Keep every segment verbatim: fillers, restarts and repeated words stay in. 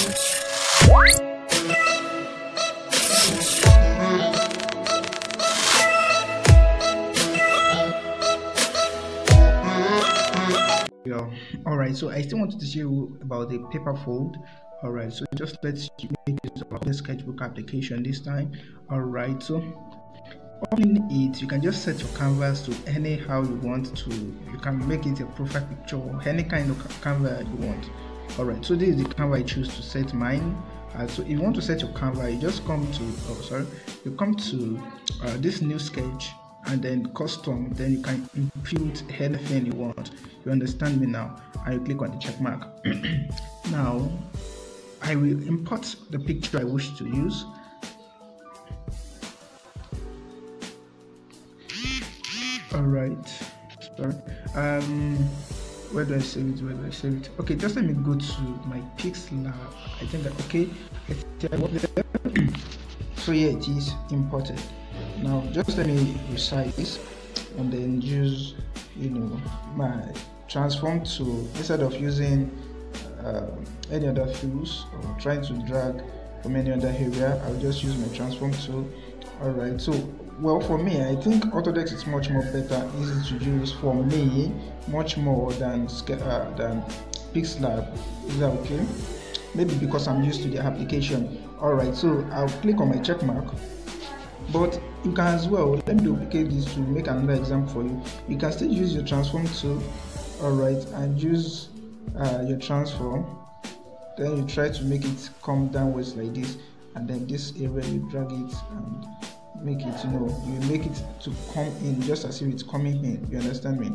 Yeah. All right, so I still wanted to show you about the paper fold. All right, so just let's make use of the Sketchbook application this time. All right, so opening it, you can just set your canvas to any how you want to. You can make it a profile picture or any kind of canvas you want. All right, so this is the canvas I choose to set mine. Uh, so if you want to set your canvas, you just come to oh sorry you come to uh, this new sketch and then custom, then you can input anything you want. You understand me now? And you click on the check mark. Now I will import the picture I wish to use. All right, sorry. Um, where do I save it? Where do I save it? Okay, just let me go to my Pixlab. I think that okay. So yeah, it is imported. Now just let me resize this and then use, you know, my transform to, instead of using uh, any other fields or trying to drag from any other area, I'll just use my transform tool. All right, so well, for me, I think Autodesk is much more better, easy to use for me, much more than uh, than Pixlab. Is that okay? Maybe because I'm used to the application. All right, so I'll click on my check mark. But you can as well, let me duplicate this to make another example for you. You can still use your transform tool, all right, and use uh, your transform. Then you try to make it come downwards like this, and then this area you drag it and make it, you know, you make it to come in just as if it's coming in. You understand me?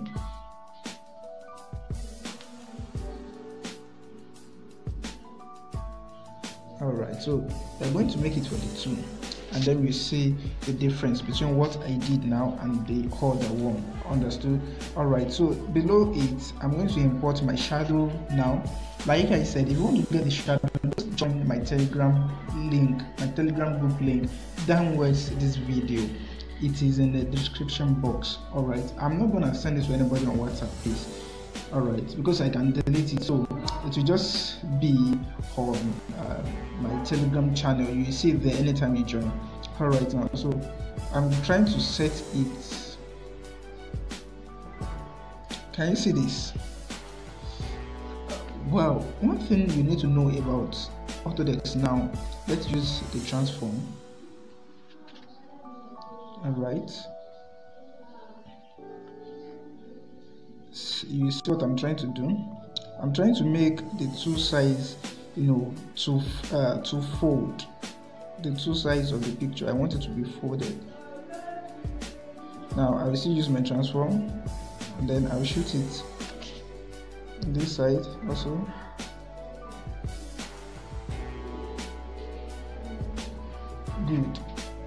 All right, so we're going to make it for the two. And then we see the difference between what I did now and the other one. Understood? All right, so below it, I'm going to import my shadow now. Like I said, if you want to get the shadow, just join my Telegram link, my Telegram group link downwards this video. It is in the description box. All right, I'm not gonna send this to anybody on WhatsApp, please. All right, because I can delete it, so it will just be on uh, my Telegram channel. You see it there anytime you join. All right, now so I'm trying to set it. Can you see this? Well, one thing you need to know about Autodesk now, let's use the transform. All right, you see what I'm trying to do? I'm trying to make the two sides, you know, to uh, to fold. The two sides of the picture, I want it to be folded. Now I will still use my transform, and then I will shoot it this side also. Good.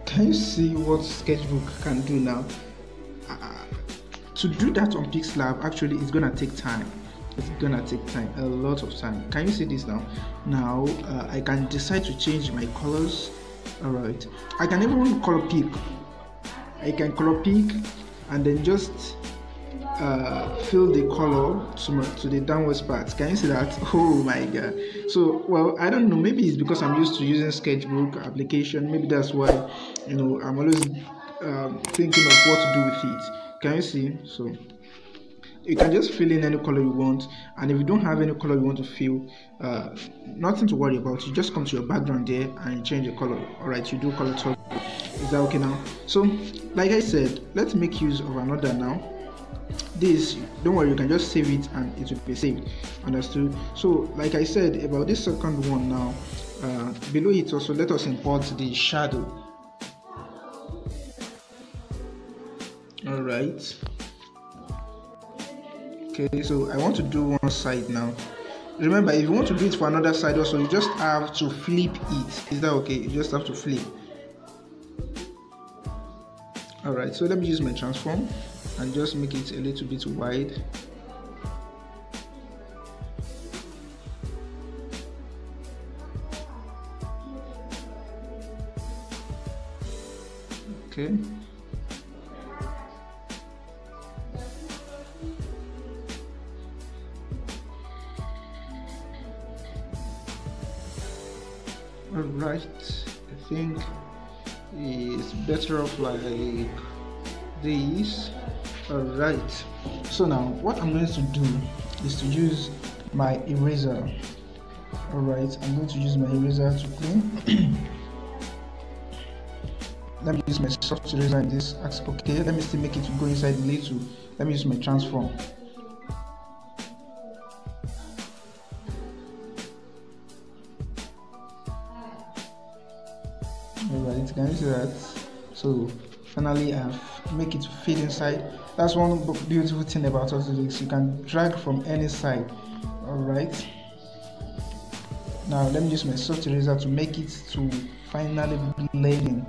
Can you see what Sketchbook can do now? Uh, to do that on Pixlab, actually, it's gonna take time. It's gonna take time, a lot of time. Can you see this now? Now uh, I can decide to change my colors. All right, I can even color pick. I can color pick and then just uh, fill the color to, my, to the downwards part. Can you see that? Oh my God! So well, I don't know. Maybe it's because I'm used to using Sketchbook application. Maybe that's why, you know, I'm always um, thinking of what to do with it. Can you see? So you can just fill in any color you want, and if you don't have any color you want to fill, uh, nothing to worry about. You just come to your background there and you change the color. All right, you do color toggle. Is that okay now? So, like I said, let's make use of another now. This, don't worry, you can just save it and it will be saved. Understood? So, like I said about this second one now, uh, below it also, let us import the shadow. All right. Okay, so I want to do one side now. Remember, if you want to do it for another side also, you just have to flip it. Is that okay? You just have to flip. All right, so let me use my transform and just make it a little bit wide. Okay. Alright, I think it's better off like this. Alright, so now what I'm going to do is to use my eraser. Alright, I'm going to use my eraser to clean. Let me use my soft eraser in this axis. Okay, let me still make it to go inside a little. Let me use my transform. Alright, can you see that? So finally I've make it fit inside. That's one beautiful thing about Autodesk, you can drag from any side. Alright, now let me use my soft eraser to make it to finally blending.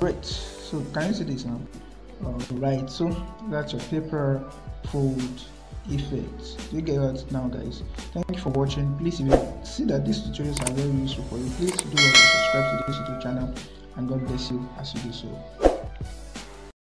Great, so can you see this now? Alright, so that's your paper fold effects. You get that now, guys. Thank you for watching. Please, if you see that these tutorials are very useful for you, please do like and subscribe to this YouTube channel, and God bless you as you do so.